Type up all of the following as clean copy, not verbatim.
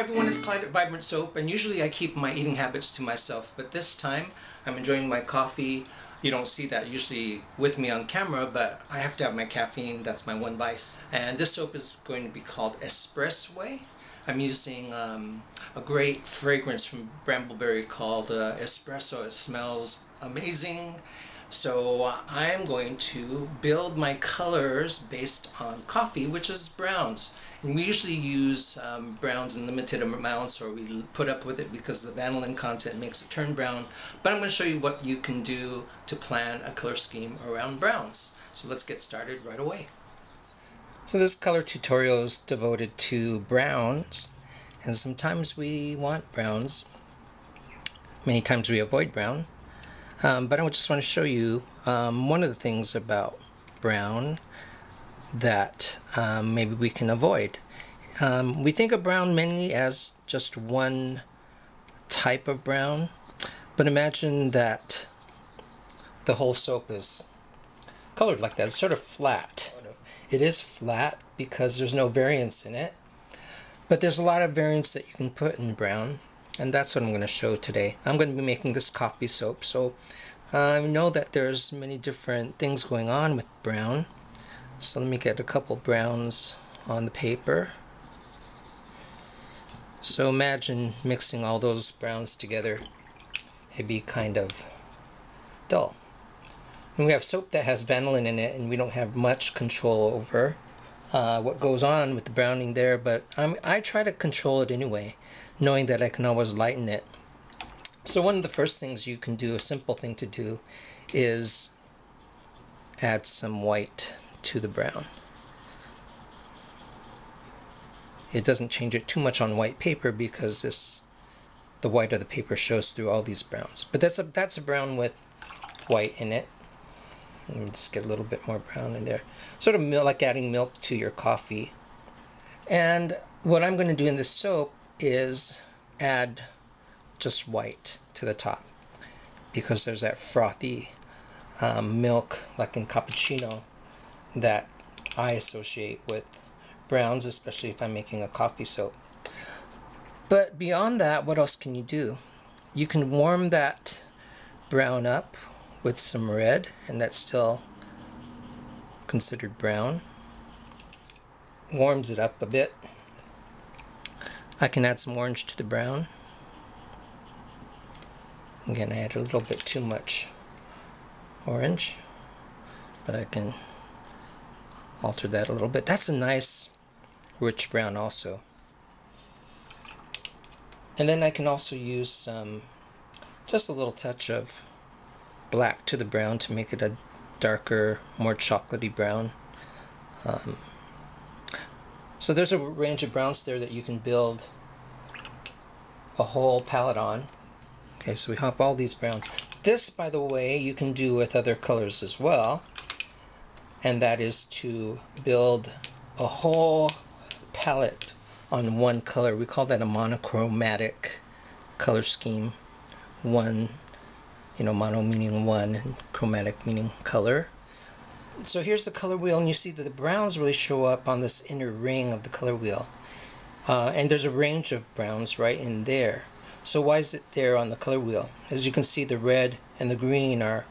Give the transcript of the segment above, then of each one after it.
Hi everyone, it's Clyde at Vibrant Soap, and usually I keep my eating habits to myself, but this time I'm enjoying my coffee. You don't see that usually with me on camera, but I have to have my caffeine. That's my one vice. And this soap is going to be called Espressway. I'm using a great fragrance from Bramble Berry called Espresso. It smells amazing. So I'm going to build my colors based on coffee, which is browns. And we usually use browns in limited amounts, or we put up with it because the vanillin content makes it turn brown. But I'm going to show you what you can do to plan a color scheme around browns. So let's get started right away. So this color tutorial is devoted to browns, and sometimes we want browns. Many times we avoid brown. But I just want to show you one of the things about brown that maybe we can avoid. We think of brown mainly as just one type of brown, but imagine that the whole soap is colored like that. It's sort of flat. It is flat because there's no variance in it, but there's a lot of variance that you can put in brown, and that's what I'm going to show today. I'm going to be making this coffee soap, so I know that there's many different things going on with brown. So let me get a couple browns on the paper. So imagine mixing all those browns together. It'd be kind of dull. And we have soap that has vanillin in it, and we don't have much control over what goes on with the browning there, but I try to control it anyway, knowing that I can always lighten it. So one of the first things you can do, a simple thing to do, is add some white to the brown. It doesn't change it too much on white paper because the white of the paper shows through all these browns. But that's a brown with white in it. Let me just get a little bit more brown in there. Sort of like adding milk to your coffee. And what I'm going to do in this soap is add just white to the top because there's that frothy milk, like in cappuccino, that I associate with browns, especially if I'm making a coffee soap. But beyond that, what else can you do? You can warm that brown up with some red, and that's still considered brown. Warms it up a bit. I can add some orange to the brown. Again, I add a little bit too much orange, but I can alter that a little bit. That's a nice rich brown also. And then I can also use some, just a little touch of black to the brown to make it a darker, more chocolatey brown. So there's a range of browns there that you can build a whole palette on. Okay, so we hop all these browns. This, by the way, you can do with other colors as well, and that is to build a whole palette on one color. We call that a monochromatic color scheme. One, you know, mono meaning one, and chromatic meaning color. So here's the color wheel, and you see that the browns really show up on this inner ring of the color wheel. And there's a range of browns right in there. So why is it there on the color wheel? As you can see, the red and the green are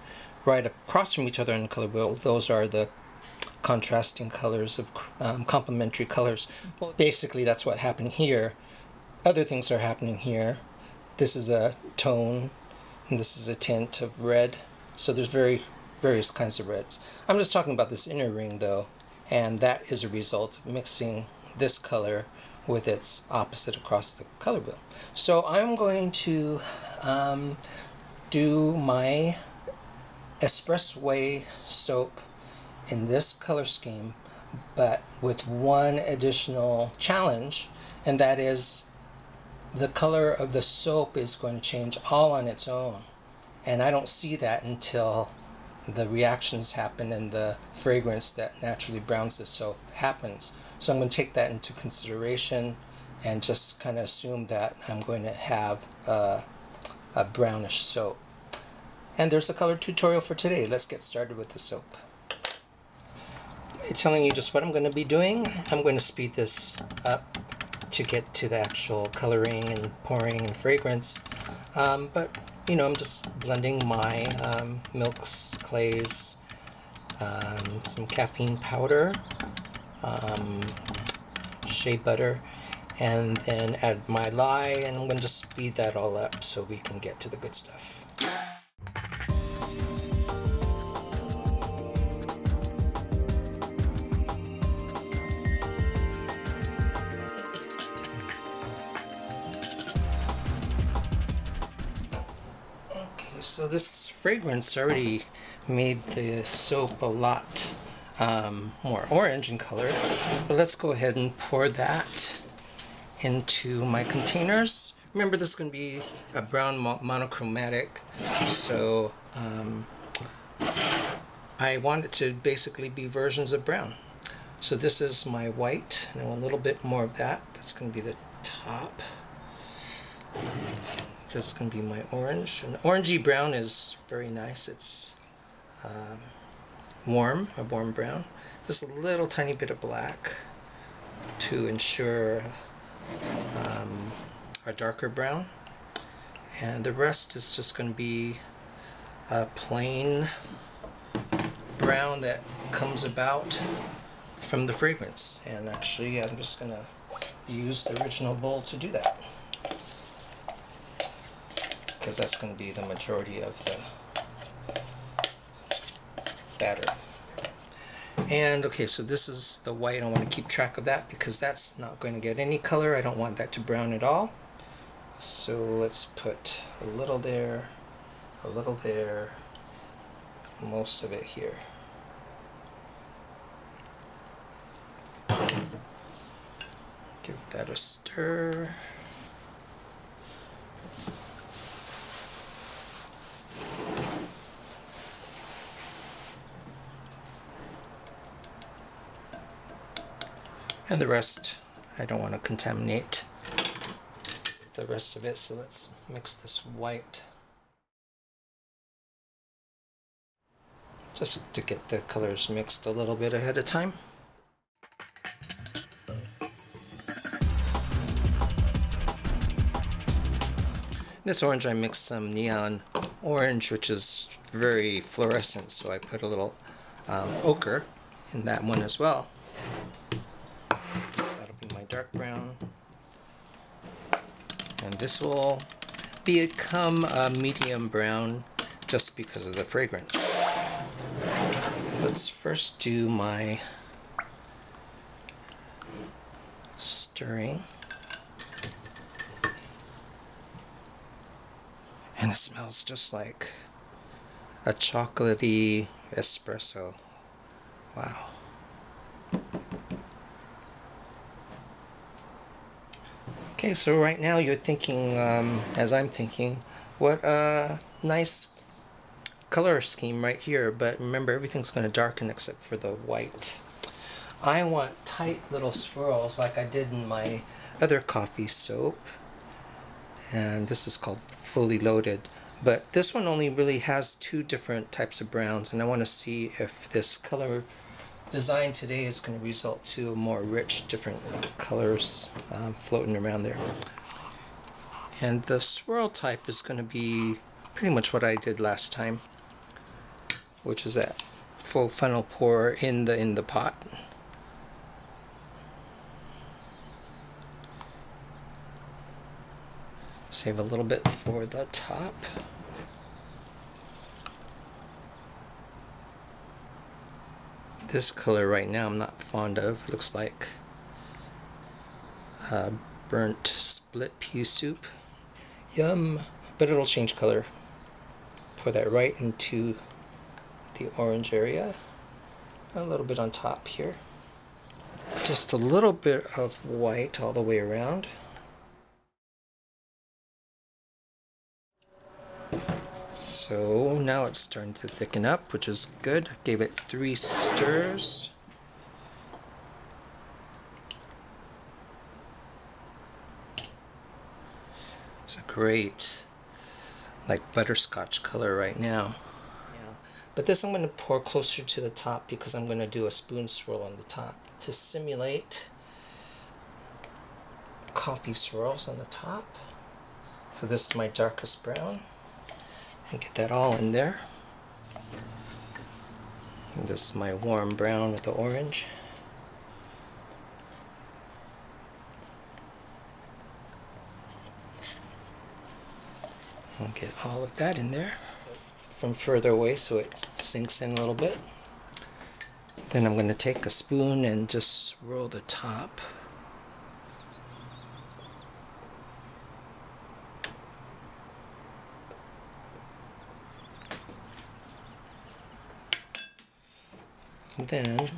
right across from each other in the color wheel. Those are the contrasting colors of complementary colors. Well, basically that's what happened here. Other things are happening here. This is a tone, and this is a tint of red. So there's various kinds of reds. I'm just talking about this inner ring though, and that is a result of mixing this color with its opposite across the color wheel. So I'm going to do my Espressway soap in this color scheme, but with one additional challenge, and that is the color of the soap is going to change all on its own, and I don't see that until the reactions happen and the fragrance that naturally browns the soap happens. So I'm going to take that into consideration and just kind of assume that I'm going to have a brownish soap. And there's the color tutorial for today. Let's get started with the soap. It's telling you just what I'm going to be doing. I'm going to speed this up to get to the actual coloring and pouring and fragrance. But you know, I'm just blending my milks, clays, some caffeine powder, shea butter, and then add my lye, and I'm going to speed that all up so we can get to the good stuff. Okay, so this fragrance already made the soap a lot more orange in color, but let's go ahead and pour that into my containers. Remember, this is going to be a brown monochromatic, so I want it to basically be versions of brown. So this is my white, and I want a little bit more of that. That's going to be the top. That's going to be my orange. And orangey brown is very nice. It's warm, a warm brown. Just a little tiny bit of black to ensure a darker brown, and the rest is just going to be a plain brown that comes about from the fragrance. And actually, I'm just going to use the original bowl to do that, because that's going to be the majority of the batter. And okay, so this is the white. I want to keep track of that because that's not going to get any color. I don't want that to brown at all. So let's put a little there, a little there, most of it here. Give that a stir. And the rest, I don't want to contaminate the rest of it, so let's mix this white just to get the colors mixed a little bit ahead of time. This orange, I mixed some neon orange, which is very fluorescent, so I put a little ochre in that one as well. Dark brown, and this will become a medium brown just because of the fragrance. Let's first do my stirring, and it smells just like a chocolatey espresso. Wow. Okay, so right now you're thinking, as I'm thinking, what a nice color scheme right here, but remember, everything's going to darken except for the white. I want tight little swirls like I did in my other coffee soap, and this is called Fully Loaded, but this one only really has two different types of browns, and I want to see if this color design today is going to result to more rich, different colors floating around there. And the swirl type is going to be pretty much what I did last time, which is that full funnel pour in the pot. Save a little bit for the top. This color right now I'm not fond of. Looks like burnt split pea soup. Yum! But it'll change color. Pour that right into the orange area. A little bit on top here. Just a little bit of white all the way around. So now it's starting to thicken up, which is good. I gave it 3 stirs. It's a great, like, butterscotch color right now. Yeah. But this I'm going to pour closer to the top because I'm going to do a spoon swirl on the top to simulate coffee swirls on the top. So this is my darkest brown. And get that all in there. And this is my warm brown with the orange. And get all of that in there from further away so it sinks in a little bit. Then I'm going to take a spoon and just swirl the top. And then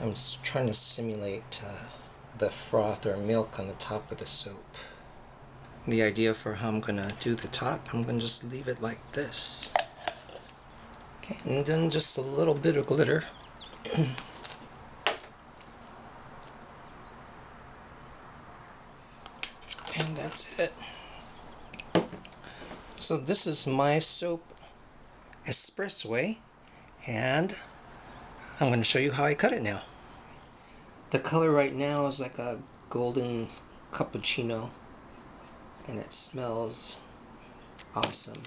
I'm trying to simulate the froth or milk on the top of the soap. The idea for how I'm going to do the top, I'm going to just leave it like this. Okay, and then just a little bit of glitter. And that's it. So this is my soap Espressway, and I'm going to show you how I cut it now. The color right now is like a golden cappuccino, and it smells awesome.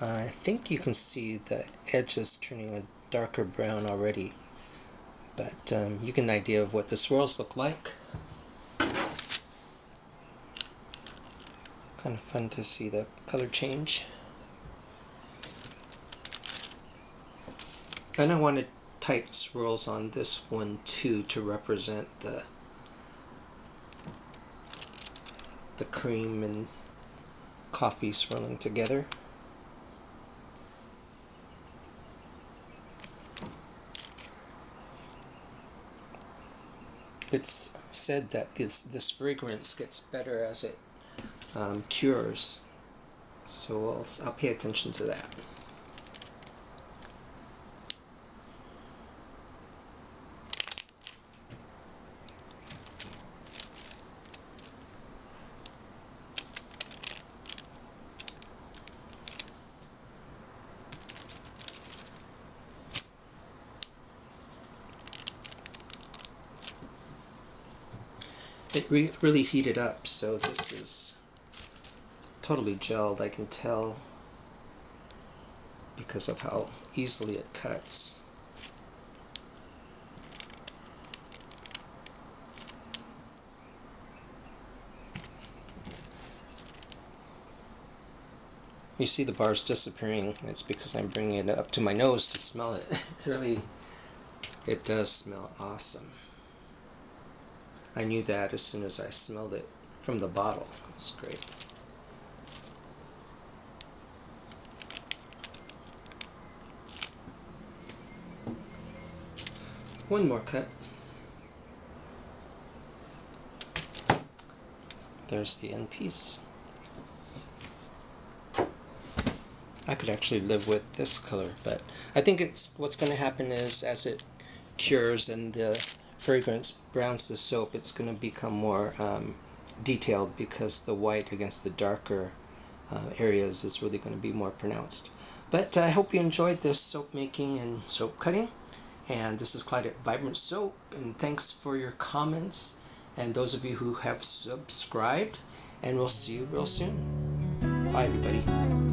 I think you can see the edges turning a darker brown already, but you get an idea of what the swirls look like. Kind of fun to see the color change. And I wanted tight swirls on this one too to represent the cream and coffee swirling together. It's said that this fragrance gets better as it cures, so I'll pay attention to that. It really heated up, so this is totally gelled. I can tell because of how easily it cuts. You see the bars disappearing. It's because I'm bringing it up to my nose to smell it. Really, it does smell awesome. I knew that as soon as I smelled it from the bottle. It's great. One more cut. There's the end piece. I could actually live with this color, but I think it's what's going to happen is as it cures and the fragrance browns the soap, it's going to become more detailed because the white against the darker areas is really going to be more pronounced. But I hope you enjoyed this soap making and soap cutting. And this is Clyde at Vibrant Soap, and thanks for your comments and those of you who have subscribed, and we'll see you real soon. Bye everybody.